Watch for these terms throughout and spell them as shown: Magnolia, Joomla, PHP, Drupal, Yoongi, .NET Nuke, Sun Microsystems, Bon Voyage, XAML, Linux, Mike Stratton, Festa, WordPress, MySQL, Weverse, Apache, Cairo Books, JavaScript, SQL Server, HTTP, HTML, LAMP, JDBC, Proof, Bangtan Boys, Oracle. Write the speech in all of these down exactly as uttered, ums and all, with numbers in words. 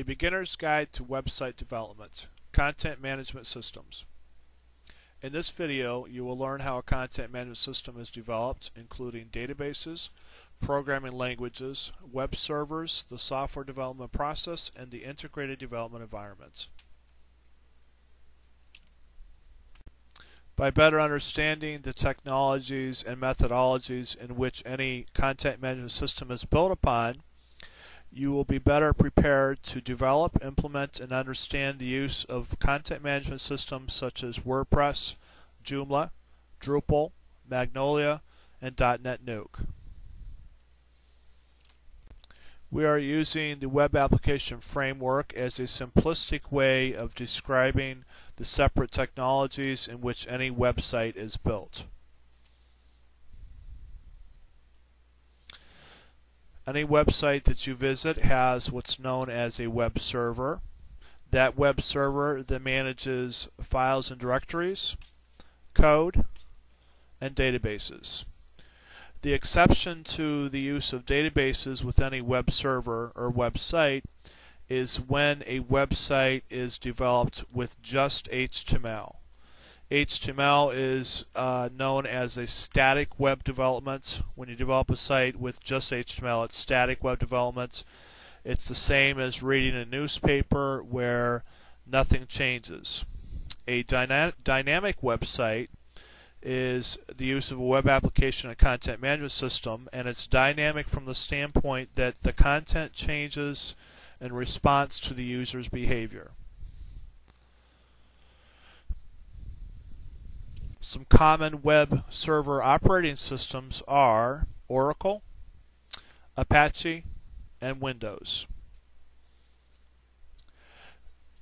A Beginner's Guide to Website Development, Content Management Systems. In this video, you will learn how a content management system is developed, including databases, programming languages, web servers, the software development process, and the integrated development environment. By better understanding the technologies and methodologies in which any content management system is built upon, you will be better prepared to develop, implement, and understand the use of content management systems such as WordPress, Joomla, Drupal, Magnolia, and dot net Nuke. We are using the Web Application Framework as a simplistic way of describing the separate technologies in which any website is built. Any website that you visit has what's known as a web server. That web server that manages files and directories, code, and databases. The exception to the use of databases with any web server or website is when a website is developed with just H T M L. H T M L is uh, known as a static web development. When you develop a site with just H T M L, it's static web development. It's the same as reading a newspaper where nothing changes. A dyna- dynamic website is the use of a web application and content management system, and it's dynamic from the standpoint that the content changes in response to the user's behavior. Some common web server operating systems are Oracle, Apache, and Windows.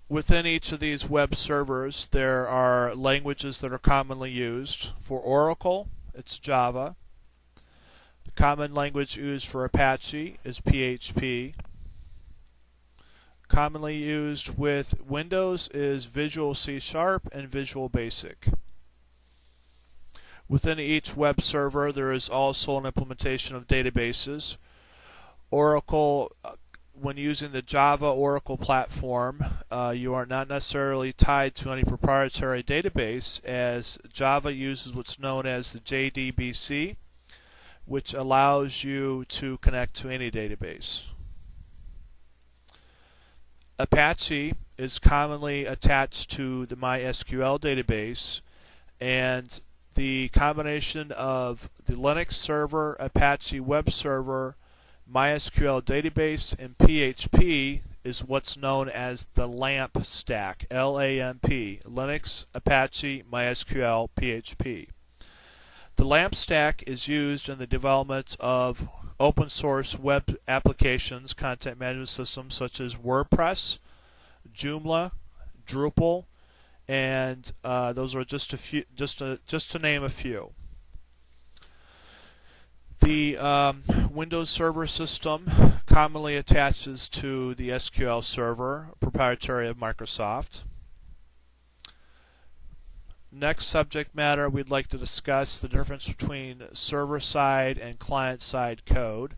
Within each of these web servers, there are languages that are commonly used. For Oracle, it's Java. The common language used for Apache is P H P. Commonly used with Windows is Visual C sharp and Visual Basic. Within each web server, there is also an implementation of databases. Oracle, when using the Java Oracle platform, uh, you are not necessarily tied to any proprietary database, as Java uses what's known as the J D B C, which allows you to connect to any database. Apache is commonly attached to the MySQL database, and the combination of the Linux server, Apache web server, MySQL database, and P H P is what's known as the LAMP stack, L A M P, Linux, Apache, MySQL, P H P. The LAMP stack is used in the development of open source web applications, content management systems such as WordPress, Joomla, Drupal, and uh, those are just a few, just a, just to name a few. The um, Windows Server system commonly attaches to the S Q L Server, proprietary of Microsoft. Next subject matter, we'd like to discuss the difference between server-side and client-side code.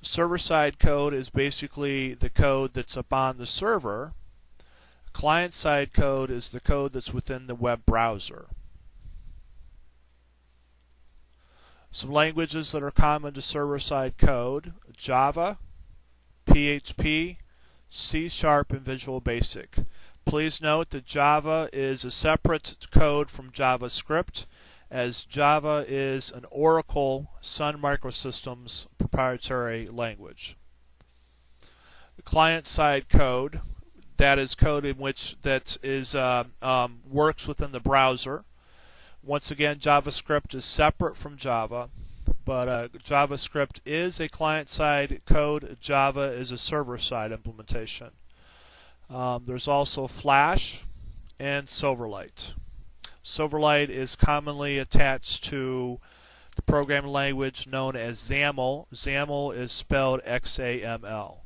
Server-side code is basically the code that's upon the server. Client-side code is the code that's within the web browser. Some languages that are common to server-side code: Java, P H P, C sharp, and Visual Basic. Please note that Java is a separate code from JavaScript, as Java is an Oracle Sun Microsystems proprietary language. The client-side code, that is code in which that is uh, um, works within the browser. Once again, JavaScript is separate from Java, but uh, JavaScript is a client-side code. Java is a server-side implementation. Um, there's also Flash and Silverlight. Silverlight is commonly attached to the programming language known as XAML. XAML is spelled X A M L.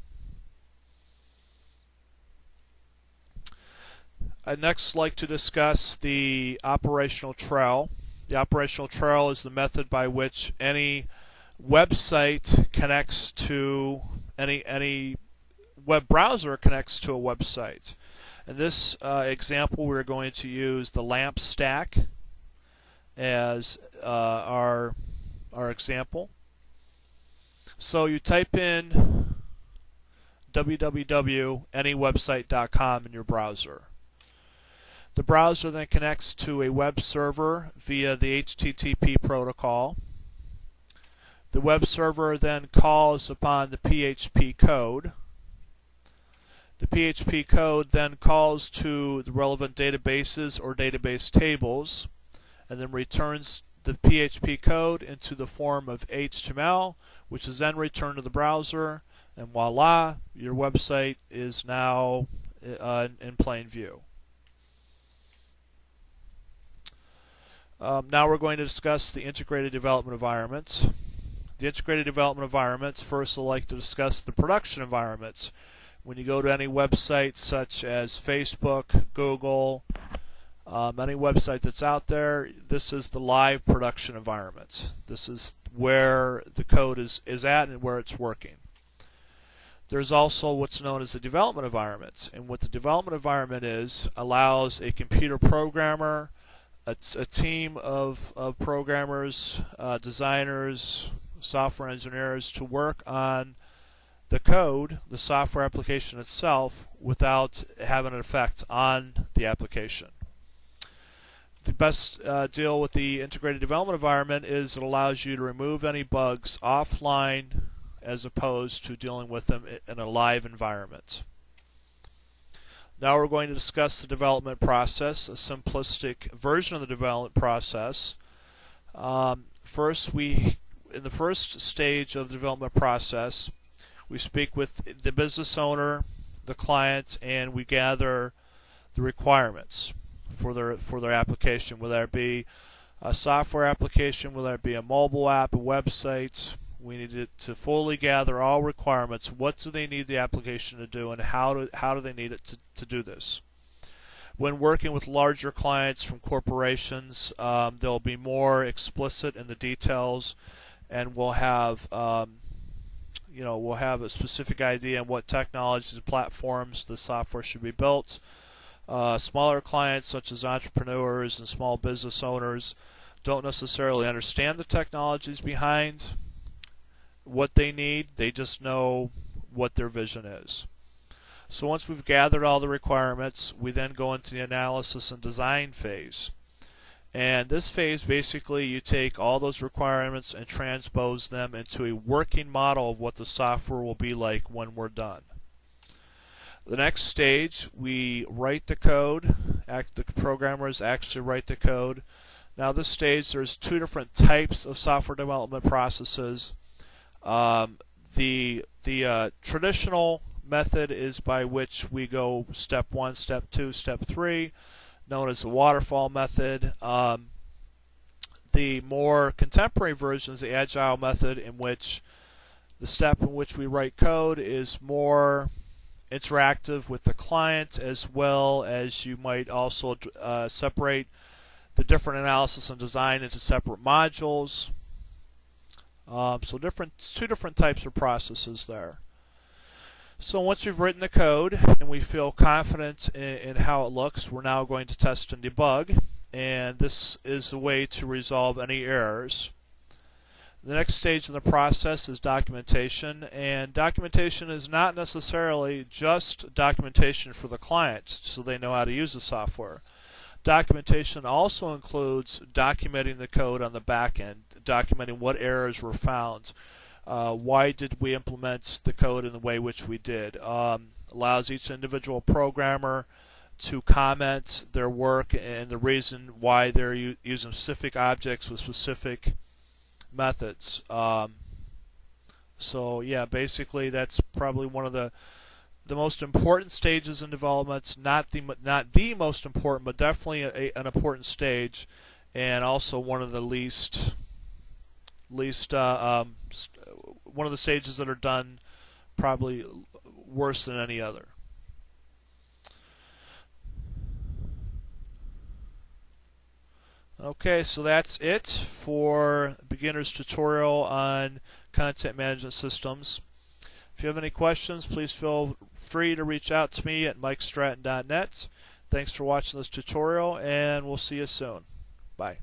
I'd next like to discuss the operational trail. The operational trail is the method by which any website connects to any any web browser connects to a website. In this uh, example, we're going to use the LAMP stack as uh, our, our example. So you type in w w w dot any website dot com in your browser. The browser then connects to a web server via the H T T P protocol. The web server then calls upon the P H P code. The P H P code then calls to the relevant databases or database tables, and then returns the P H P code into the form of H T M L, which is then returned to the browser, and voila, your website is now uh, in plain view. Um, now we're going to discuss the integrated development environments. The integrated development environments, first I'd like to discuss the production environments. When you go to any website such as Facebook, Google, um, any website that's out there, this is the live production environment. This is where the code is, is at and where it's working. There's also what's known as the development environment. And what the development environment is, allows a computer programmer, a, a team of, of programmers, uh, designers, software engineers to work on the code, the software application itself, without having an effect on the application. The best uh, deal with the integrated development environment is it allows you to remove any bugs offline as opposed to dealing with them in a live environment. Now we're going to discuss the development process, a simplistic version of the development process. Um, first, we in the first stage of the development process, we speak with the business owner, the client, and we gather the requirements for their for their application, whether it be a software application, whether it be a mobile app, a website. We need to fully gather all requirements. What do they need the application to do, and how do, how do they need it to, to do this? When working with larger clients from corporations, um, they'll be more explicit in the details, and we'll have um, you know, we'll have a specific idea on what technologies and platforms the software should be built. Uh, smaller clients, such as entrepreneurs and small business owners, don't necessarily understand the technologies behind what they need. They just know what their vision is. So once we've gathered all the requirements, we then go into the analysis and design phase. And this phase, basically, you take all those requirements and transpose them into a working model of what the software will be like when we're done. The next stage, we write the code. Act, the programmers actually write the code. Now, this stage, there's two different types of software development processes. Um, the the uh, traditional method is by which we go step one, step two, step three, known as the waterfall method. Um, the more contemporary version is the agile method, in which the step in which we write code is more interactive with the client, as well as you might also uh, separate the different analysis and design into separate modules. Um, so different, two different types of processes there. So once we've written the code and we feel confident in, in how it looks, we're now going to test and debug, and this is the way to resolve any errors. The next stage in the process is documentation, and documentation is not necessarily just documentation for the client so they know how to use the software. Documentation also includes documenting the code on the back end, documenting what errors were found. Uh, why did we implement the code in the way which we did? Um, allows each individual programmer to comment their work and the reason why they're u using specific objects with specific methods. Um, so yeah, basically that's probably one of the the most important stages in development. Not the not the most important, but definitely a, an important stage, and also one of the least least uh, um, one of the stages that are done probably worse than any other. Okay, so that's it for beginner's tutorial on content management systems. If you have any questions, please feel free to reach out to me at mike stratton dot net. Thanks for watching this tutorial, and we'll see you soon. Bye.